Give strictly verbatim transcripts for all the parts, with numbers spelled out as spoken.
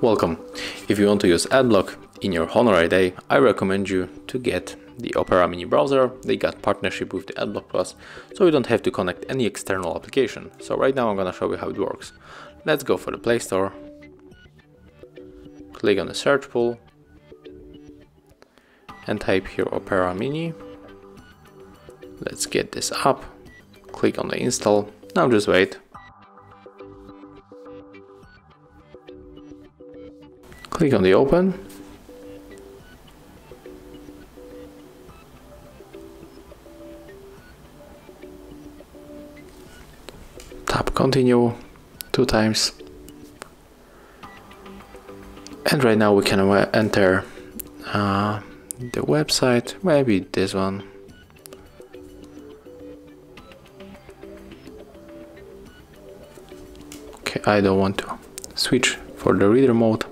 Welcome. If you want to use AdBlock in your Honor eight A, I recommend you to get the Opera Mini browser. They got partnership with the AdBlock Plus, so you don't have to connect any external application. So right now I'm gonna show you how it works. Let's go for the Play Store. Click on the search pool and type here Opera Mini. Let's get this up. Click on the install, now just wait. Click on the open. Tap continue two times. And right now we can enter uh, the website, maybe this one. I don't want to switch for the reader mode.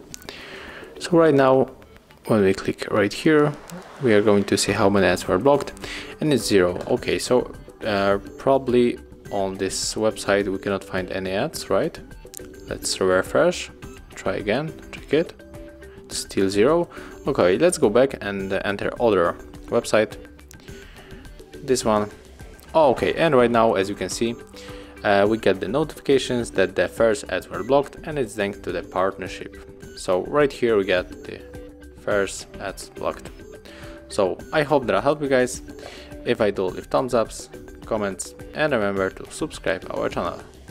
So right now when we click right here we are going to see how many ads were blocked, and it's zero. Okay, so uh, probably on this website we cannot find any ads, right? Let's refresh, try again, check it, it's still zero. Okay, let's go back and enter other website, this one. Oh, okay, and right now as you can see Uh, we get the notifications that the first ads were blocked, and it's linked to the partnership. So right here we get the first ads blocked. So I hope that I helped you guys. If I do, leave thumbs ups, comments, and remember to subscribe our channel.